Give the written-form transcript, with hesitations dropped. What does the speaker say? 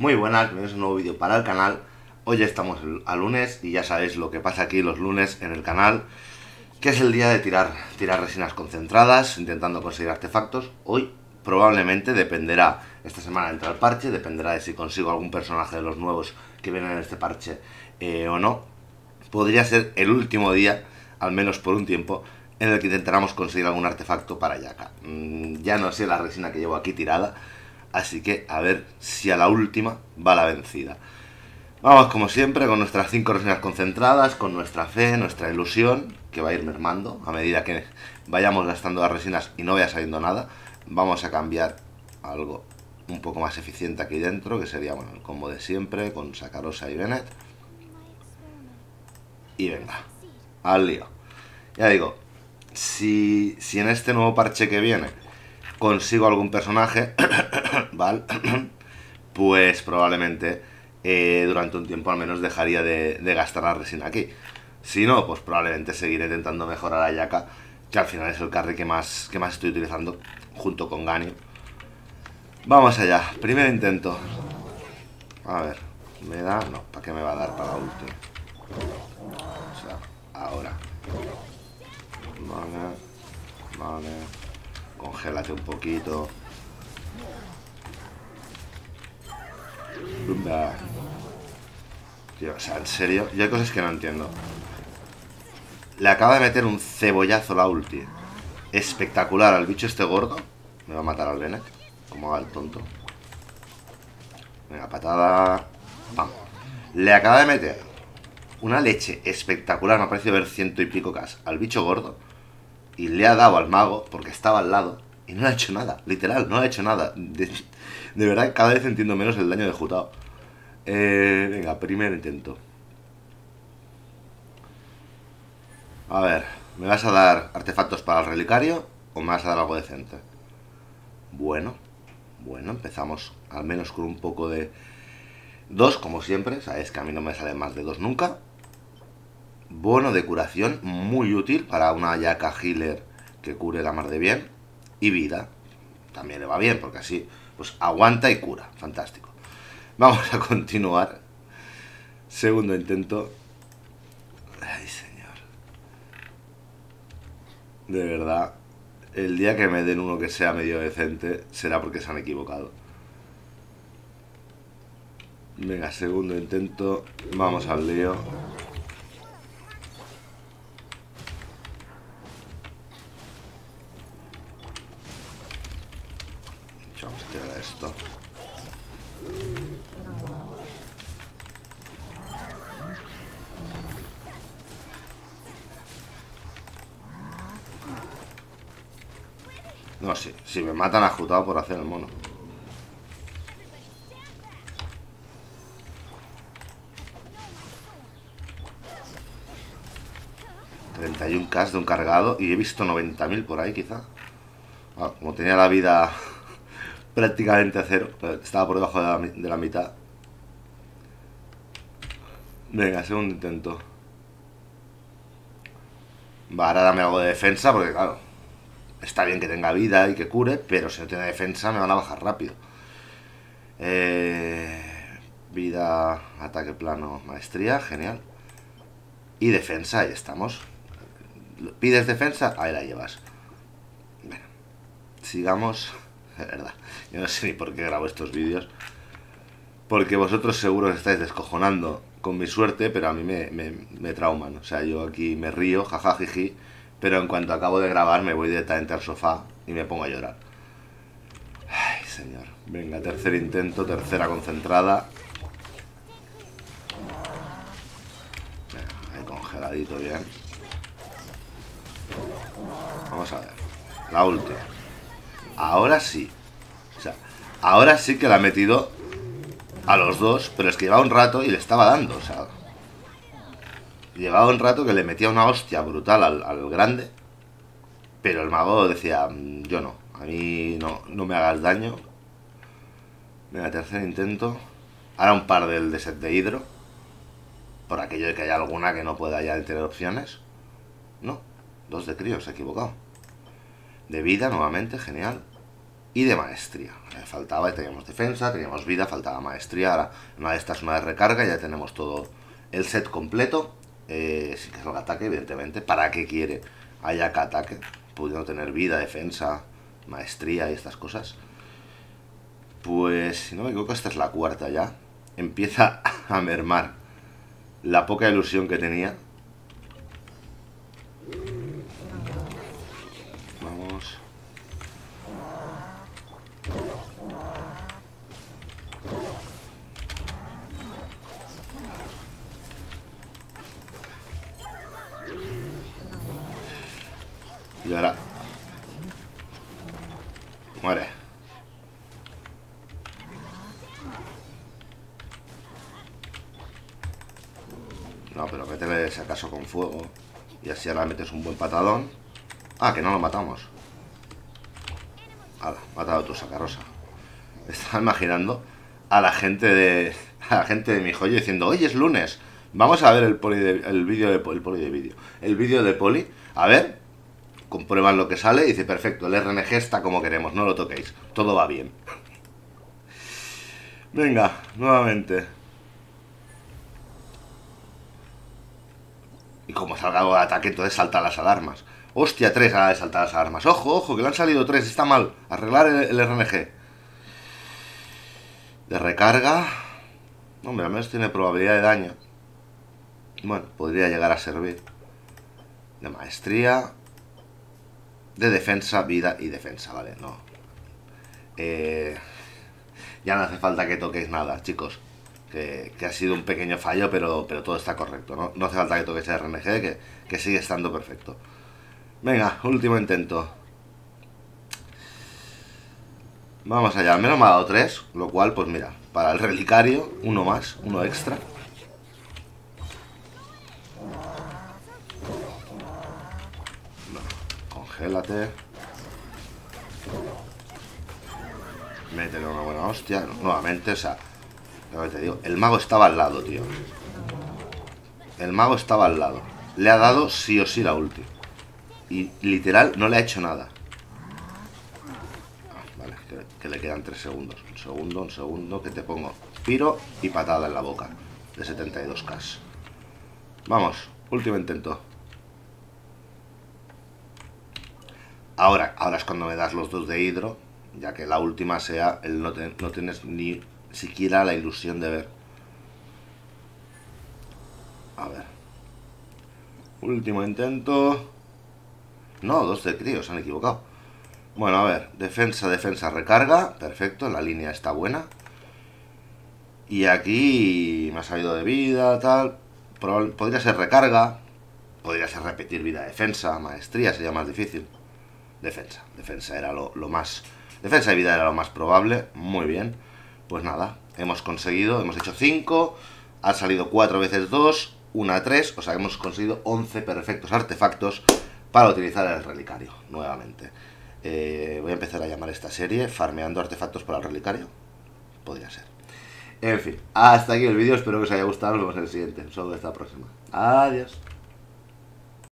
Muy buenas, bienvenidos a un nuevo vídeo para el canal. Hoy ya estamos a lunes y ya sabéis lo que pasa aquí los lunes en el canal, que es el día de tirar resinas concentradas, intentando conseguir artefactos. Hoy probablemente dependerá, esta semana entra el parche, dependerá de si consigo algún personaje de los nuevos que vienen en este parche o no. Podría ser el último día, al menos por un tiempo, en el que intentaremos conseguir algún artefacto para Ayaka. Ya no sé la resina que llevo aquí tirada, así que a ver si a la última va la vencida. Vamos como siempre con nuestras 5 resinas concentradas, con nuestra fe, nuestra ilusión, que va a ir mermando a medida que vayamos gastando las resinas y no vaya saliendo nada. Vamos a cambiar algo un poco más eficiente aquí dentro, que sería bueno, el combo de siempre con Sacarosa y Bennett. Y venga, al lío. Ya digo, si en este nuevo parche que viene consigo algún personaje, ¿vale? Pues probablemente durante un tiempo al menos dejaría de gastar la resina aquí. Si no, pues probablemente seguiré intentando mejorar a Ayaka, que al final es el carry que más estoy utilizando junto con Ganyu. Vamos allá, primer intento. A ver, ¿me da? No, ¿para qué me va a dar para último? O sea, ahora. Vale, vale. Congélate un poquito. Rumba. Tío, o sea, en serio, yo hay cosas que no entiendo. Le acaba de meter un cebollazo la ulti. Espectacular al bicho este gordo. Me va a matar al Bennett, como haga el tonto. Venga, patada. Vamos. Le acaba de meter una leche espectacular. Me ha parecido ver 100 y pico k al bicho gordo. Y le ha dado al mago, porque estaba al lado, y no le ha hecho nada, literal, no le ha hecho nada. De verdad, cada vez entiendo menos el daño de Jutao. Venga, primer intento. A ver, ¿me vas a dar artefactos para el relicario o me vas a dar algo decente? Bueno, bueno, empezamos al menos con un poco de 2, como siempre. Sabéis que a mí no me sale más de 2 nunca. Bono de curación, muy útil para una Ayaka healer que cure la mar de bien. Y vida, también le va bien, porque así pues aguanta y cura, fantástico. Vamos a continuar. Segundo intento. Ay, señor. De verdad, el día que me den uno que sea medio decente, será porque se han equivocado. Venga, segundo intento. Vamos al lío. Esto. No, si me matan a Jutao por hacer el mono. $31k de un cargado y he visto 90.000 por ahí quizá. Ah, como tenía la vida prácticamente a cero, estaba por debajo de la mitad. Venga, segundo intento. Va, ahora dame algo de defensa, porque claro, está bien que tenga vida y que cure, pero si no tiene defensa me van a bajar rápido. Vida, ataque plano, maestría, genial. Y defensa, ahí estamos. ¿Pides defensa? Ahí la llevas. Bueno, sigamos. De verdad, yo no sé ni por qué grabo estos vídeos, porque vosotros seguro os estáis descojonando con mi suerte, pero a mí me trauman. O sea, yo aquí me río, jajajiji, pero en cuanto acabo de grabar me voy directamente al sofá y me pongo a llorar. Ay, señor. Venga, tercer intento, tercera concentrada. Venga, ahí congeladito bien. Vamos a ver, la última. Ahora sí. O sea, ahora sí que la ha metido a los dos, pero es que llevaba un rato y le estaba dando, o sea. Llevaba un rato que le metía una hostia brutal al grande, pero el mago decía, yo no, a mí no me hagas daño. Venga, tercer intento. Ahora un par del de set de hidro, por aquello de que haya alguna que no pueda ya tener opciones. No, 2 de crío, se ha equivocado. De vida nuevamente, genial. y de maestría. Faltaba, teníamos defensa, teníamos vida, faltaba maestría. Ahora una de estas, una de recarga, ya tenemos todo el set completo. Sí que es el ataque, evidentemente. ¿Para qué quiere Ayaka ataque? Pudiendo tener vida, defensa, maestría y estas cosas. Pues, si no me equivoco, esta es la cuarta ya. Empieza a mermar la poca ilusión que tenía. Vamos. Y ahora... muere. No, pero métele si acaso con fuego. Y así ahora metes un buen patadón. Ah, que no lo matamos. Hala, mata a tu Sacarosa. Estaba imaginando a la gente de... mi joyo diciendo: hoy es lunes, vamos a ver el vídeo de Poli. A ver, comprueban lo que sale y dice: perfecto, el RNG está como queremos, no lo toquéis, todo va bien. Venga, nuevamente. Y como salga algo de ataque, entonces salta las alarmas. Hostia, 3 a saltar las alarmas. Ojo, ojo, que le han salido 3, está mal. Arreglar el RNG. De recarga. Hombre, al menos tiene probabilidad de daño. Bueno, podría llegar a servir. De maestría. De defensa, vida y defensa, vale, no. Ya no hace falta que toquéis nada, chicos. Que ha sido un pequeño fallo, pero todo está correcto, ¿no? No hace falta que toques el RNG, que sigue estando perfecto. Venga, último intento. Vamos allá, al menos me ha dado 3, lo cual, pues mira, para el relicario, uno más, uno extra. No, congélate. Métele una buena hostia, nuevamente, o sea... Lo que te digo, el mago estaba al lado, tío. El mago estaba al lado. Le ha dado sí o sí la ulti. Y literal no le ha hecho nada. Ah, vale, que le quedan 3 segundos. Un segundo, que te pongo piro y patada en la boca. De 72k. Vamos, último intento. Ahora es cuando me das los 2 de hidro. Ya que la última sea el no tienes ni... siquiera la ilusión de ver. A ver. Último intento. No, 2 de crío, se han equivocado. Bueno, a ver. Defensa, defensa, recarga. Perfecto, la línea está buena. Y aquí me ha salido de vida, tal. Podría ser recarga. Podría ser repetir vida, defensa. Maestría sería más difícil. Defensa. Defensa era lo más... Defensa y vida era lo más probable. Muy bien. Pues nada, hemos conseguido, hemos hecho 5, ha salido 4 veces 2, 1 a 3, o sea, hemos conseguido 11 perfectos artefactos para utilizar el relicario, nuevamente. Voy a empezar a llamar esta serie farmeando artefactos para el relicario, podría ser. En fin, hasta aquí el vídeo, espero que os haya gustado, nos vemos en el siguiente, un saludo hasta la próxima. Adiós.